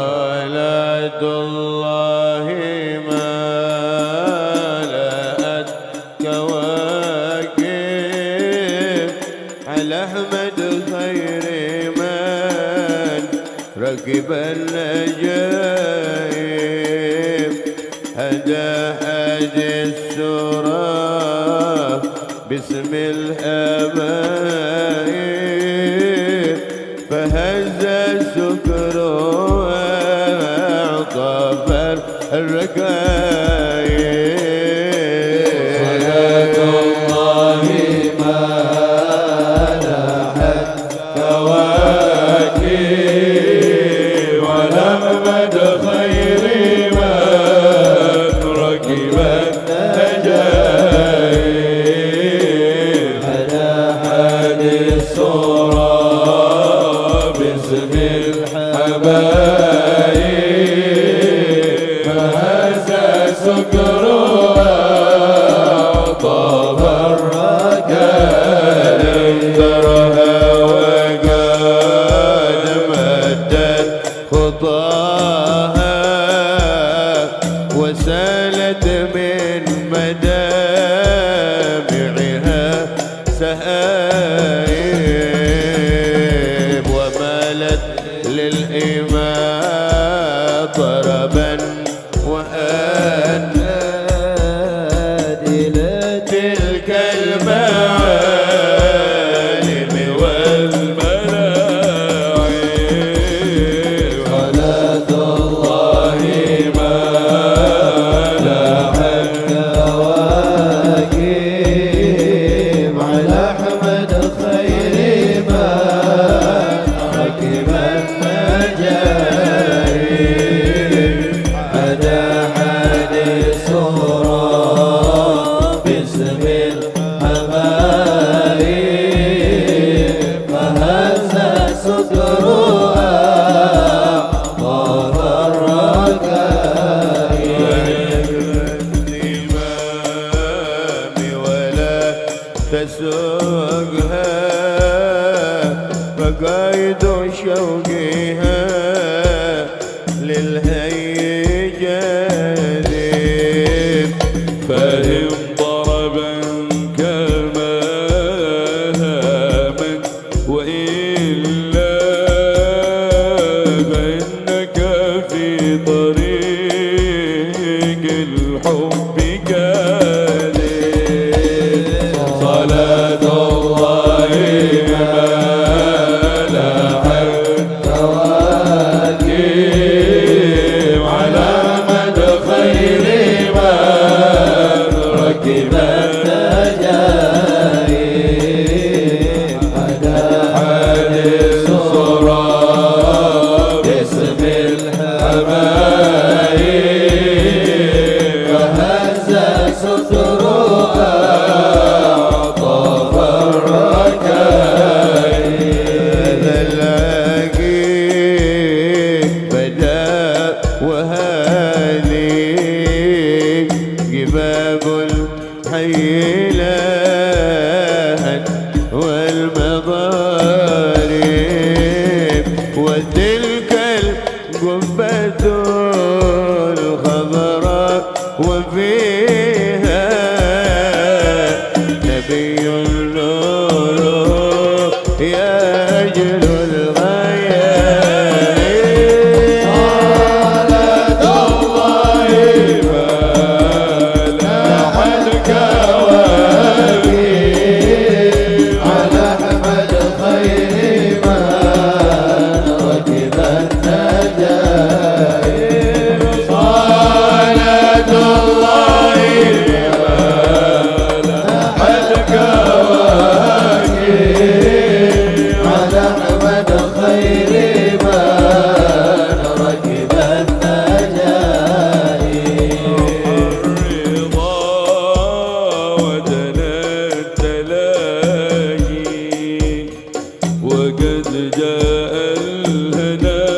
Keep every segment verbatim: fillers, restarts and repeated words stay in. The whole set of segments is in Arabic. ولد الله ملأت كواكب على أحمد خير من ركب النجايب هدى هدي السرى باسم الحبايب فهز السكر الركايب ولد الله ملأت كواكب على أحمد خير من ركب النجايب على هدي السرى باسم الحبايب سكرها طاب الرجال انذرها وقد مدت خطاها وسالت من مدامعها سهايب ومالت للإمام طربا تسوقها فقايد شوقها للهي جاذب فإن ضربا كما من وإلا فإنك في طريق الحب وفيها نبي النور يجل الغيب ولد الله ملأت كواكب على أحمد خير من ركب النجايب وقد جاء الهدى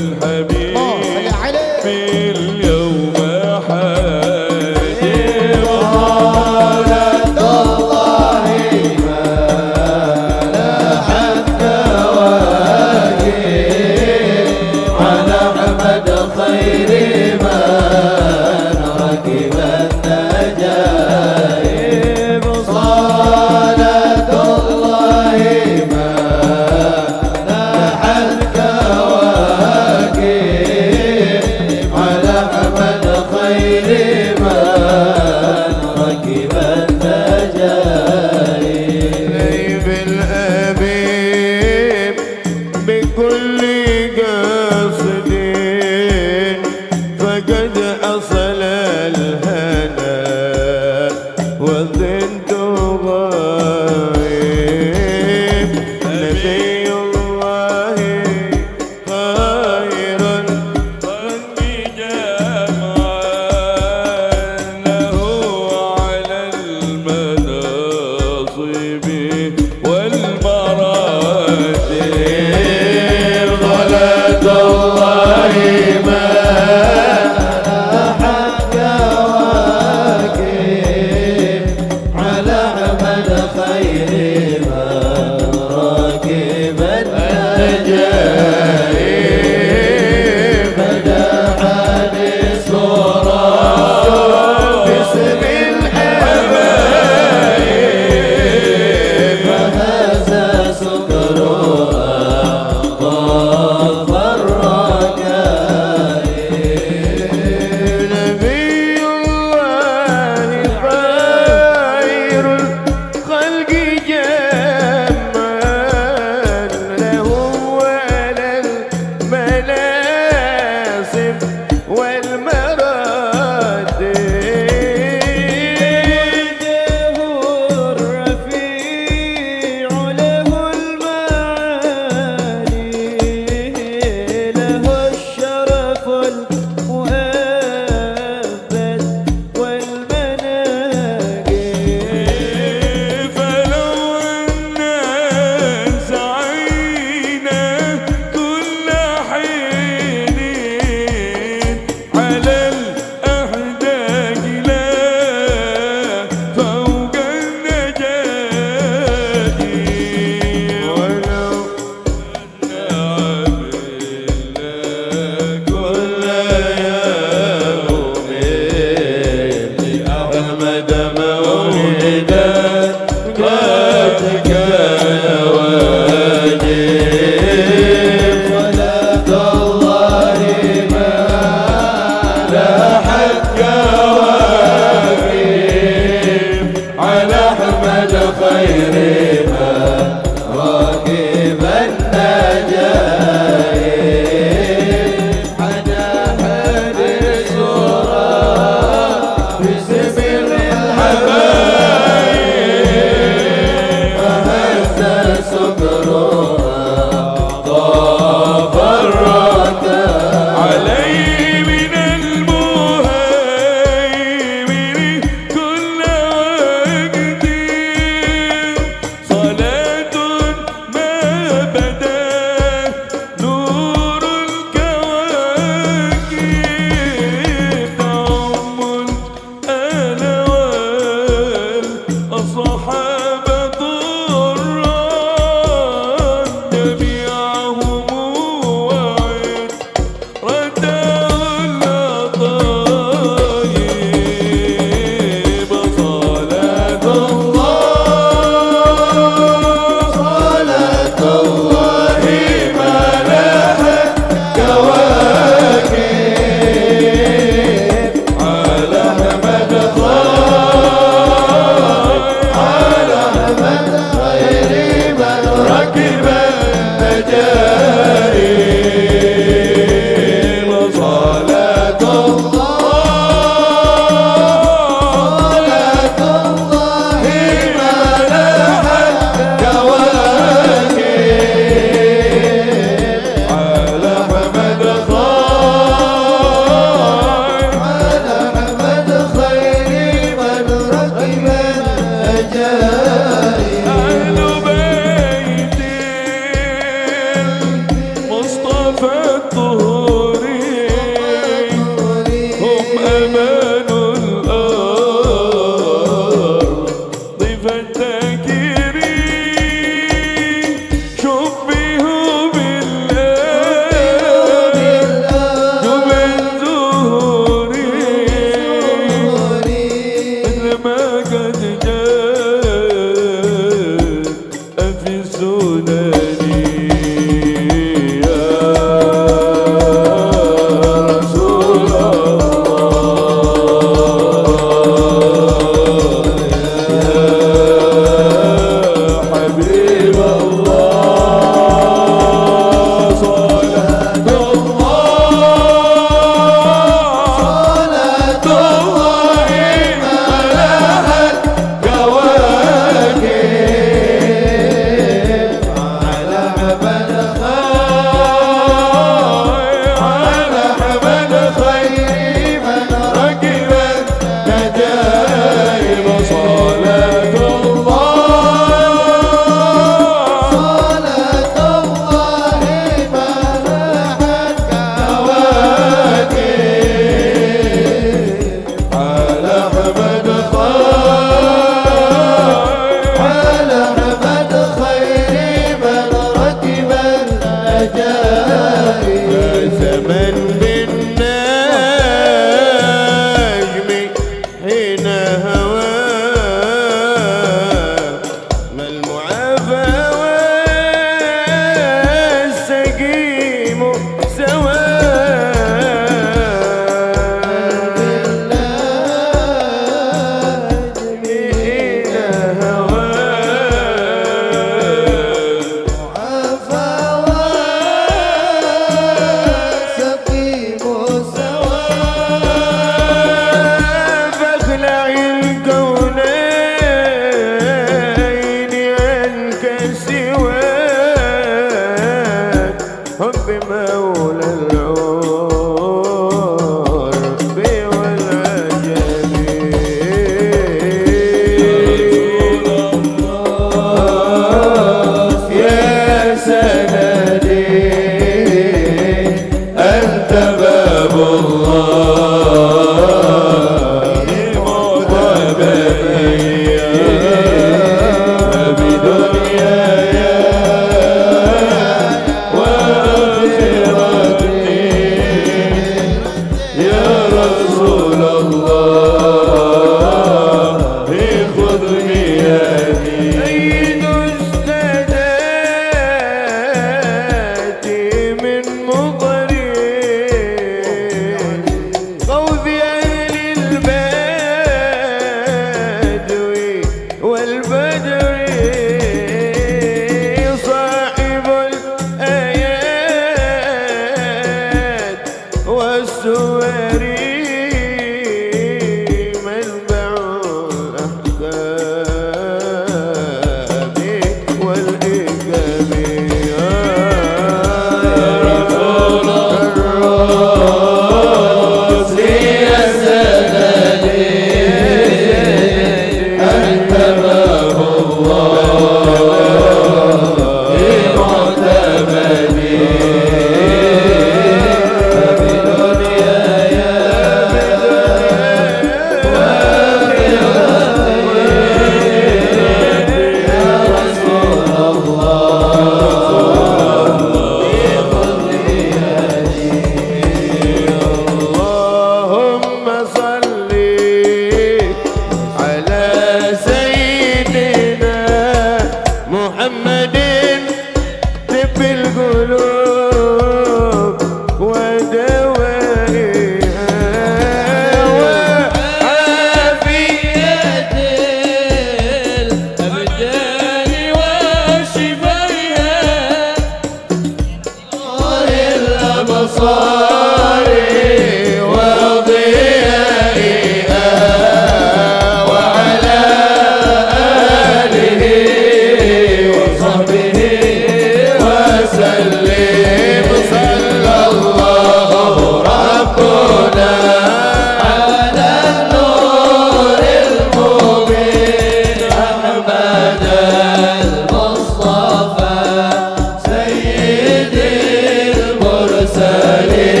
Salim.